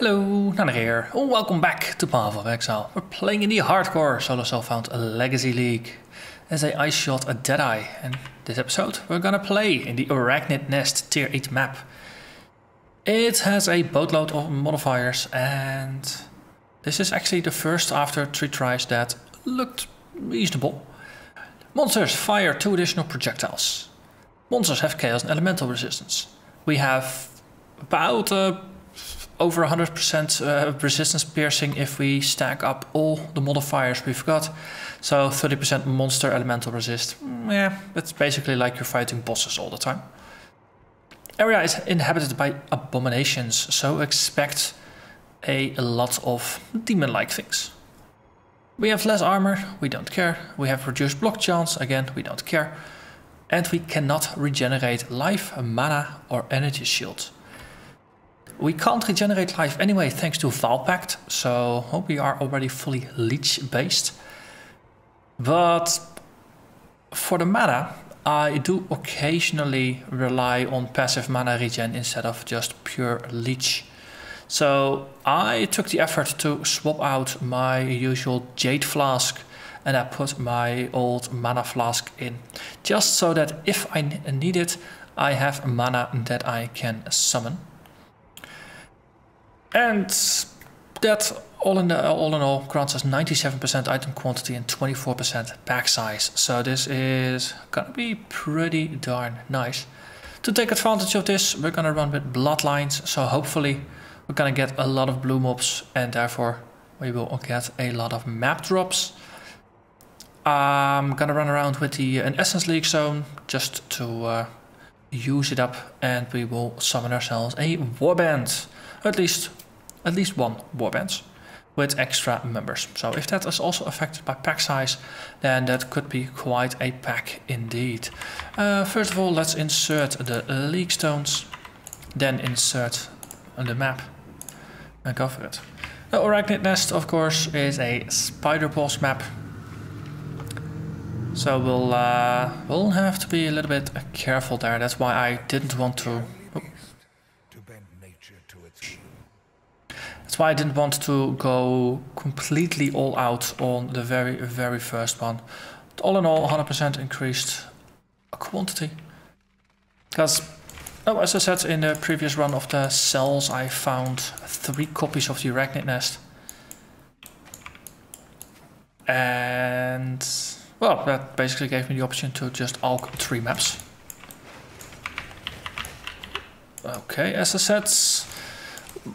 Hello, Nana here. Welcome back to Path of Exile. We're playing in the hardcore solo self-found Legacy League. As I shot a Deadeye, and this episode we're gonna play in the Arachnid Nest Tier 8 map. It has a boatload of modifiers, and this is actually the first after 3 tries that looked reasonable. Monsters fire 2 additional projectiles. Monsters have chaos and elemental resistance. We have about over 100% resistance piercing if we stack up all the modifiers we've got. So 30% monster elemental resist. Yeah, that's basically like you're fighting bosses all the time. Area is inhabited by abominations, so expect a lot of demon-like things. We have less armor, we don't care. We have reduced block chance, again, we don't care. And we cannot regenerate life, mana or energy shield. We can't regenerate life anyway thanks to Valpact, so we are already fully leech based. But for the mana, I do occasionally rely on passive mana regen instead of just pure leech. So I took the effort to swap out my usual jade flask and I put my old mana flask in, just so that if I need it, I have mana that I can summon. And that all in all grants us 97% item quantity and 24% pack size. So this is gonna be pretty darn nice. To take advantage of this, we're gonna run with bloodlines. So hopefully we're gonna get a lot of blue mobs and therefore we will get a lot of map drops. I'm gonna run around with an Essence League zone just to use it up, and we will summon ourselves a Warband. At least one Warband with extra members. So if that is also affected by pack size, then that could be quite a pack indeed. First of all, let's insert the Legacystones, then insert the map and go for it. The Arachnid Nest, of course, is a spider boss map. So we'll have to be a little bit careful there. That's why I didn't want to... That's why I didn't want to go completely all out on the very first one. But all in all, 100% increased quantity. Because, as I said in the previous run of the cells, I found 3 copies of the Arachnid Nest. And, well, that basically gave me the option to just alk 3 maps. Okay, as I said,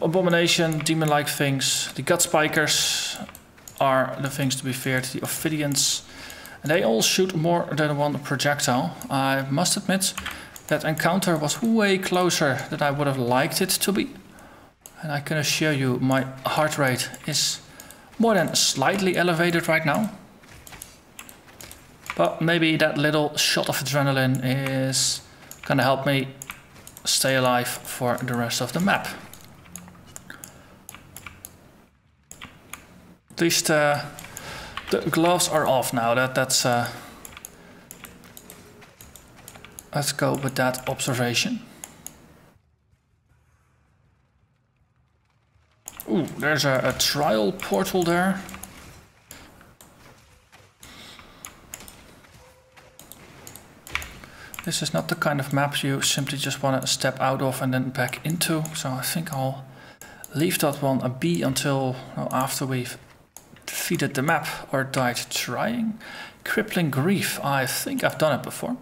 abomination, demon-like things. The gut spikers are the things to be feared. The ophidians, and they all shoot more than one projectile. I must admit that encounter was way closer than I would have liked it to be, and I can assure you my heart rate is more than slightly elevated right now. But maybe that little shot of adrenaline is gonna help me stay alive for the rest of the map. At least the gloves are off now. That's let's go with that observation. Ooh, there's a trial portal there. This is not the kind of map you simply just want to step out of and then back into. So I think I'll leave that one a B until after we've defeated the map or died trying. Crippling grief, I think I've done it before.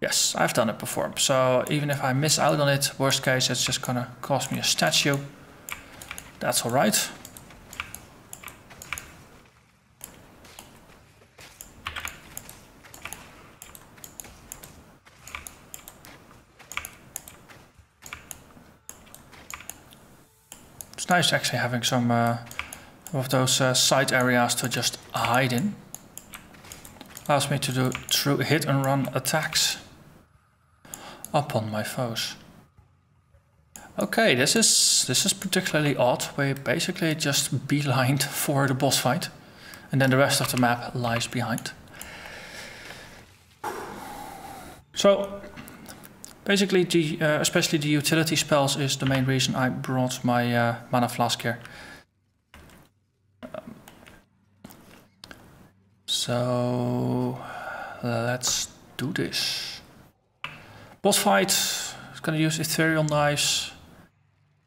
Yes, I've done it before, so even if I miss out on it, worst case it's just gonna cost me a statue. That's alright. It's nice actually having some of those side areas to just hide in. Allows me to do true hit and run attacks upon my foes. Okay, this is particularly odd. We basically just beelined for the boss fight, and then the rest of the map lies behind. So Basically, especially the utility spells is the main reason I brought my mana flask here. So let's do this. Boss fight. It's gonna use ethereal knives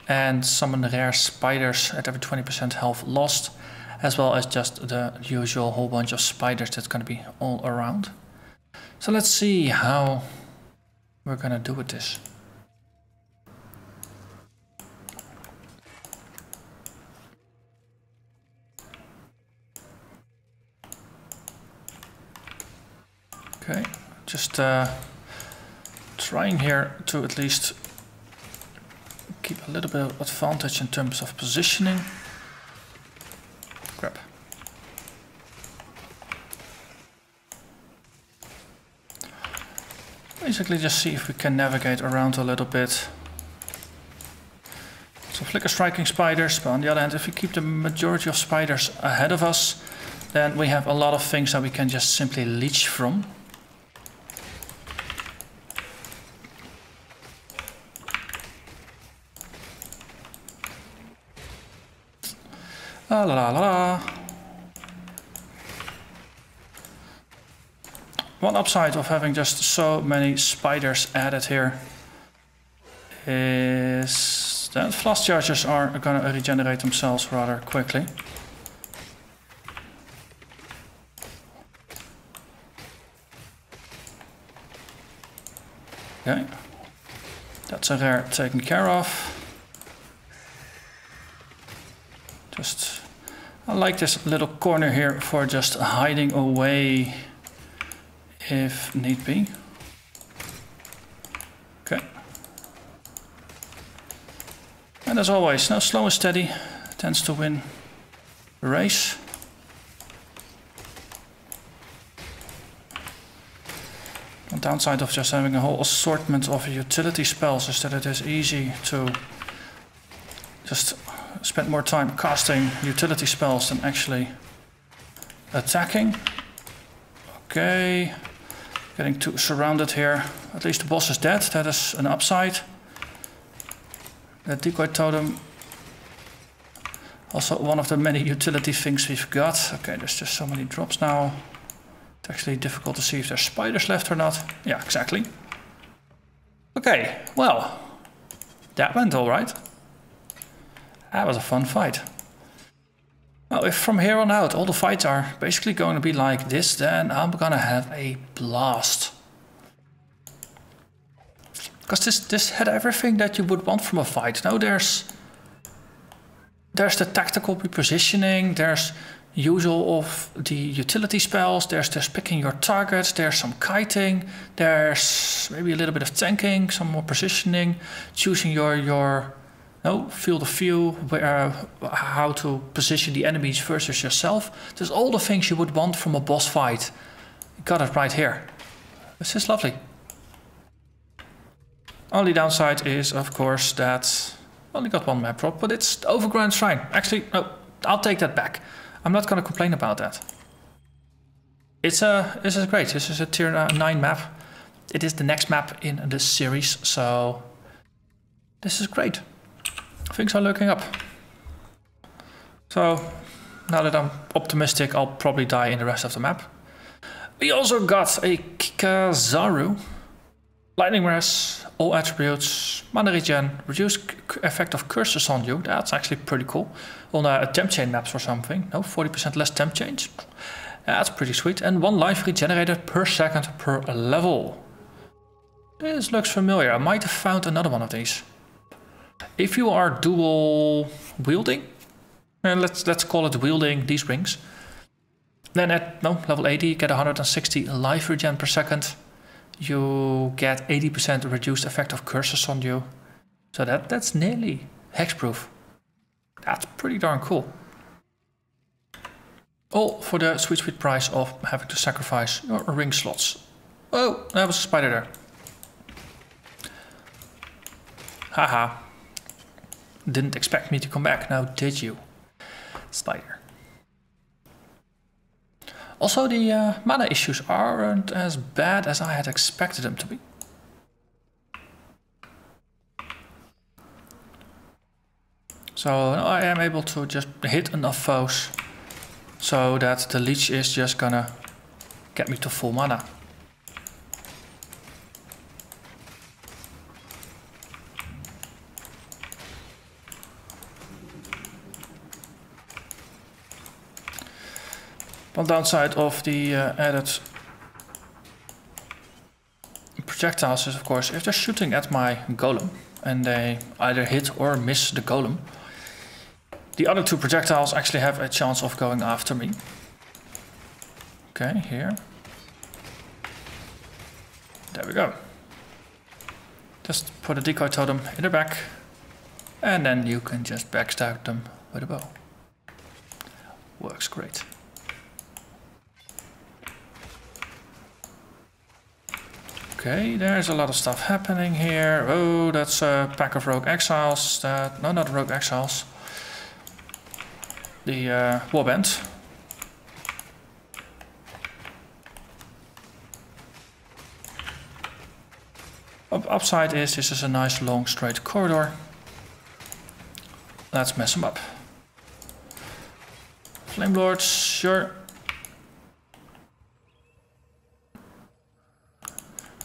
and summon rare spiders at every 20% health lost, as well as just the usual whole bunch of spiders that's gonna be all around. So let's see how we're gonna do with this. Okay, just trying here to at least keep a little bit of advantage in terms of positioning. Crap. Basically just see if we can navigate around a little bit. So flicker striking spiders, but on the other hand, if we keep the majority of spiders ahead of us, then we have a lot of things that we can just simply leech from. La la la la. One upside of having just so many spiders added here is that flask chargers are gonna regenerate themselves rather quickly. Okay, that's a rare taken care of. Just, I like this little corner here for just hiding away if need be. Okay. And as always, now slow and steady tends to win the race. The downside of just having a whole assortment of utility spells is that it is easy to just spend more time casting utility spells than actually attacking. Okay, getting too surrounded here. At least the boss is dead, that is an upside. The decoy totem, also one of the many utility things we've got. Okay, there's just so many drops now. It's actually difficult to see if there's spiders left or not. Yeah, exactly. Okay, well, that went all right. That was a fun fight. Well, if from here on out all the fights are basically going to be like this, then I'm gonna have a blast. Because this had everything that you would want from a fight. Now there's the tactical repositioning, there's usual of the utility spells, there's just picking your targets, there's some kiting, there's maybe a little bit of tanking, some more positioning, choosing your no, field of view, where, how to position the enemies versus yourself. There's all the things you would want from a boss fight. You got it right here. This is lovely. Only downside is, of course, that I only got one map drop, but it's the Overground Shrine. Actually, no, I'll take that back. I'm not going to complain about that. This is great. This is a tier 9 map. It is the next map in this series, so this is great. Things are looking up. So now that I'm optimistic, I'll probably die in the rest of the map. We also got a Kikazaru. Lightning Res, all attributes, mana regen, reduced effect of curses on you. That's actually pretty cool. On a temp chain maps or something. No, 40% less temp chains. That's pretty sweet. And 1 life regenerated per second per level. This looks familiar. I might have found another one of these. If you are dual wielding, and let's call it wielding these rings, then at level 80 you get 160 life regen per second. You get 80% reduced effect of curses on you. So that's nearly hexproof. That's pretty darn cool. All for the sweet, sweet price of having to sacrifice your ring slots. Oh, there was a spider there. Haha. Didn't expect me to come back, now did you? Spider. Also, the mana issues aren't as bad as I had expected them to be. So I am able to just hit enough foes so that the leech is just gonna get me to full mana. One downside of the added projectiles is, of course, if they're shooting at my golem and they either hit or miss the golem, the other two projectiles actually have a chance of going after me. Okay, here. There we go. Just put a decoy totem in the back and then you can just backstab them with a bow. Works great. Okay, there's a lot of stuff happening here. Oh, that's a pack of rogue exiles. No, not rogue exiles. The Warband. Upside is this is a nice long straight corridor. Let's mess them up. Flame lords, sure.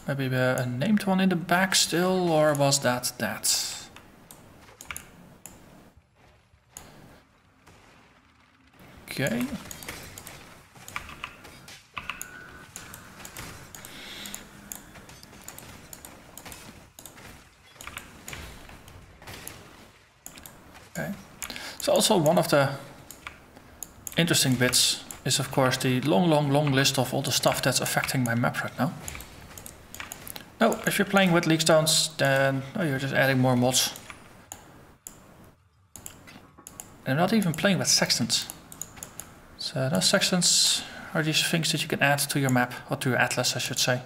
Maybe a named one in the back still, or was that? Okay. Okay. So also one of the interesting bits is, of course, the long list of all the stuff that's affecting my map right now. No, if you're playing with Legacystones, then you're just adding more mods. And I'm not even playing with sextants. So those sextants are these things that you can add to your map, or to your atlas, I should say.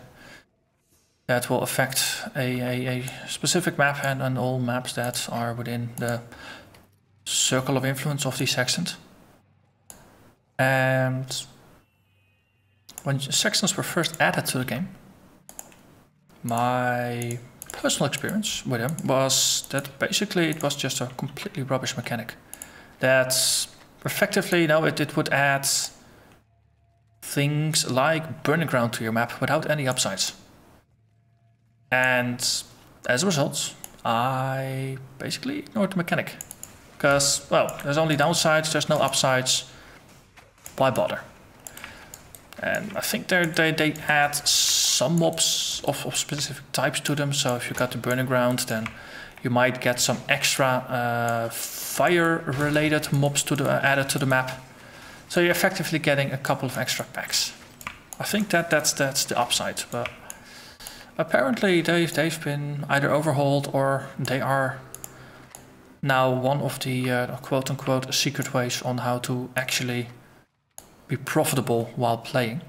That will affect a specific map and on all maps that are within the circle of influence of the sextant. And when sextants were first added to the game, my personal experience with them was that basically it was just a completely rubbish mechanic. That effectively, no, it would add things like burning ground to your map without any upsides. And as a result, I basically ignored the mechanic. Because, well, there's only downsides, there's no upsides. Why bother? And I think they add some mobs of specific types to them, so if you got the burning ground, then you might get some extra fire-related mobs to the, added to the map. So you're effectively getting a couple of extra packs. I think that's the upside, but apparently they've been either overhauled or they are now one of the quote-unquote secret ways on how to actually be profitable while playing.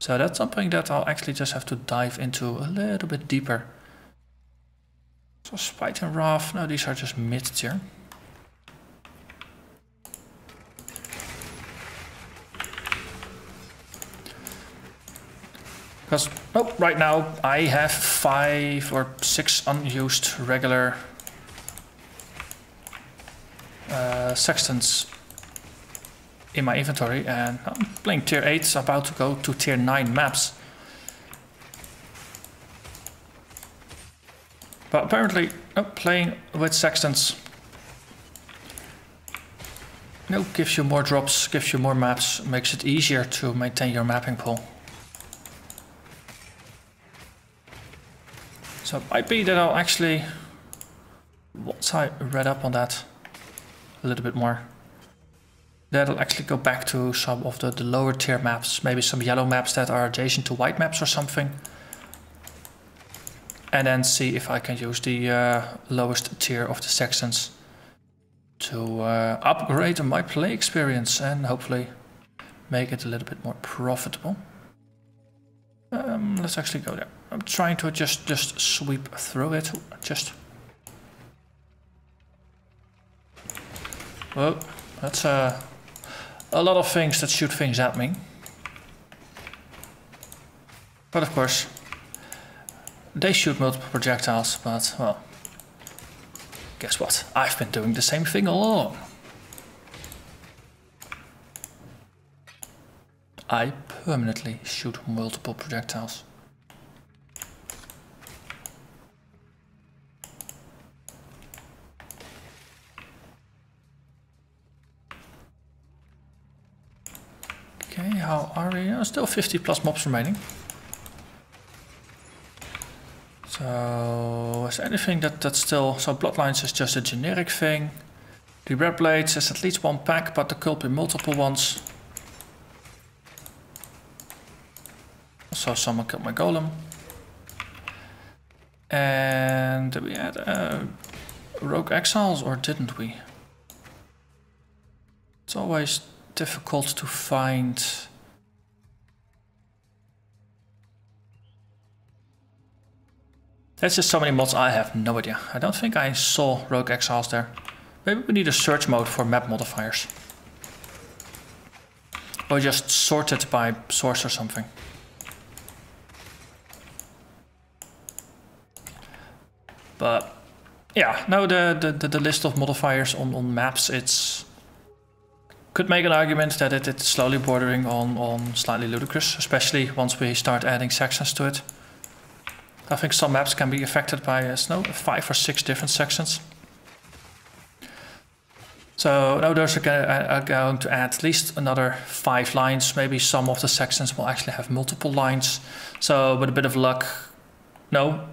So that's something that I'll actually just have to dive into a little bit deeper. So Spite and Wrath, no, these are just mid-tier. Because, oh, right now I have 5 or 6 unused regular sextants in my inventory, and I'm playing tier 8, about to go to tier 9 maps. But apparently, playing with sextants gives you more drops, gives you more maps, makes it easier to maintain your mapping pool. So it might be that I'll actually, once I read up on that a little bit more, that'll actually go back to some of the lower tier maps, maybe some yellow maps that are adjacent to white maps or something. And then see if I can use the lowest tier of the sextants to upgrade my play experience and hopefully make it a little bit more profitable. Let's actually go there. I'm trying to just sweep through it. Whoa. That's a lot of things that shoot things at me. But of course, they shoot multiple projectiles, but well, Guess what? I've been doing the same thing all along. I permanently shoot multiple projectiles. Okay, how are we? Oh, still 50 plus mobs remaining. So, is there anything that's still... So Bloodlines is just a generic thing. The Red Blades is at least one pack, but there could be multiple ones. So someone killed my golem. And did we add rogue exiles or didn't we? It's always difficult to find... That's just so many mods, I have no idea. I don't think I saw rogue exiles there. Maybe we need a search mode for map modifiers. Or just sort it by source or something. But yeah, no, the list of modifiers on maps, it's... Could make an argument that it's slowly bordering on slightly ludicrous, especially once we start adding sections to it. I think some maps can be affected by 5 or 6 different sections. So now those are going to add at least another 5 lines. Maybe some of the sections will actually have multiple lines. So with a bit of luck, no,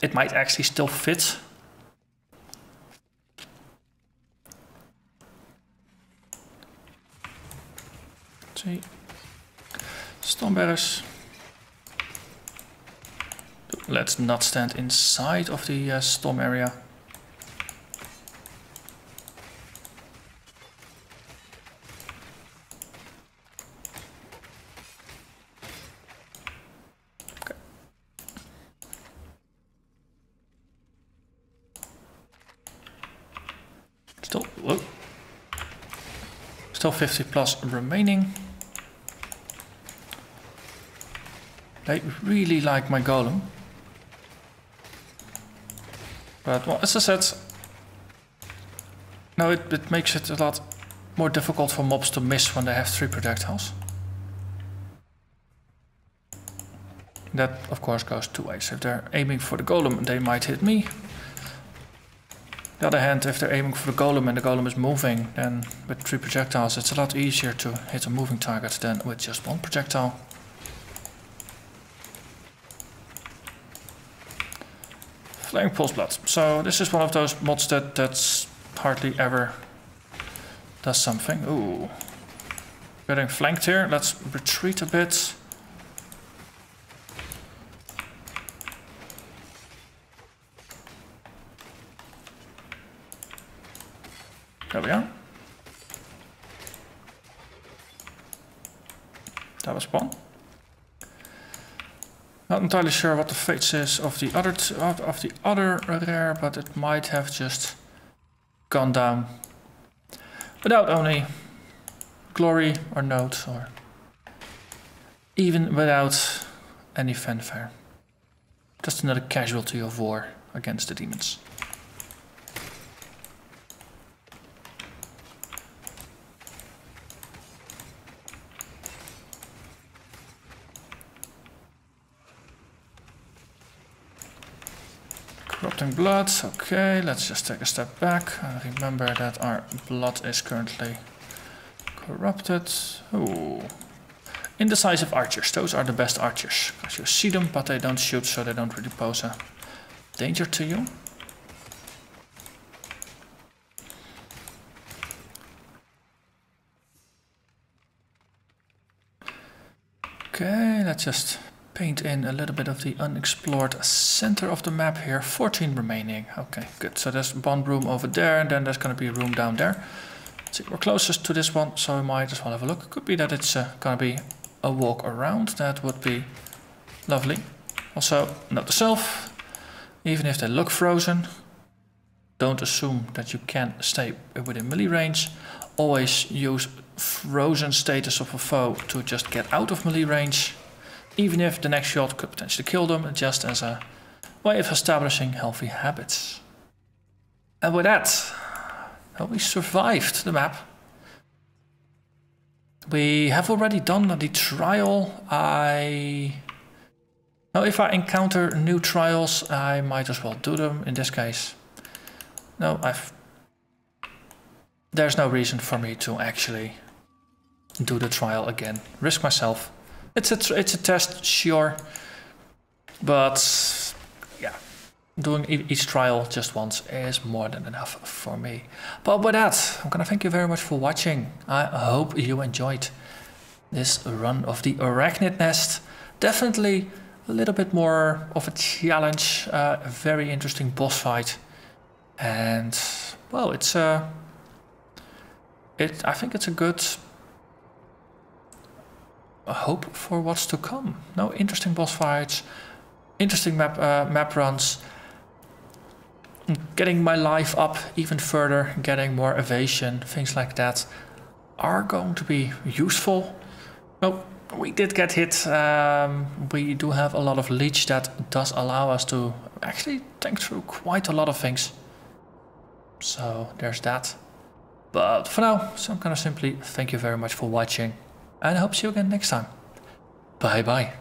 it might actually still fit. Let's see, Stormbearers. Let's not stand inside of the storm area. Okay. Still, whoa. Still 50 plus remaining. They really like my golem. But well, as I said, now it makes it a lot more difficult for mobs to miss when they have 3 projectiles. That of course goes 2 ways. If they're aiming for the golem, they might hit me. On the other hand, if they're aiming for the golem and the golem is moving, then with 3 projectiles it's a lot easier to hit a moving target than with just 1 projectile. Flying Pulse Blood. So this is one of those mods that's hardly ever does something. Ooh. Getting flanked here. Let's retreat a bit. There we are. That was one. Not entirely sure what the fate is of the other rare, but it might have just gone down without only glory or note, or even without any fanfare. Just another casualty of war against the demons. Blood, okay, let's just take a step back and remember that our blood is currently corrupted. Ooh. Indecisive archers, those are the best archers, because you see them but they don't shoot, so they don't really pose a danger to you. Okay, let's just paint in a little bit of the unexplored center of the map here. 14 remaining. Okay, good. So there's one room over there, and then there's going to be a room down there. Let's see, we're closest to this one, so we might as well have a look. Could be that it's going to be a walk around. That would be lovely. Also, note to self, even if they look frozen, don't assume that you can stay within melee range. Always use frozen status of a foe to just get out of melee range. Even if the next shot could potentially kill them, just as a way of establishing healthy habits. And with that, well, we survived the map. We have already done the trial. Now, if I encounter new trials, I might as well do them. In this case, no, there's no reason for me to actually do the trial again. Risk myself. It's a test, sure, but yeah, doing each trial just once is more than enough for me. But with that, I'm gonna thank you very much for watching. I hope you enjoyed this run of the Arachnid Nest. Definitely a little bit more of a challenge, a very interesting boss fight, and well, I think it's a good hope for what's to come. No, interesting boss fights, interesting map runs, getting my life up even further, getting more evasion, things like that are going to be useful. No, we did get hit. We do have a lot of leech that does allow us to actually tank through quite a lot of things. So there's that. But for now, so I'm gonna simply thank you very much for watching. And I hope to see you again next time. Bye bye.